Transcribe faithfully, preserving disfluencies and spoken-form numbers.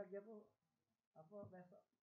lagi aku apa besok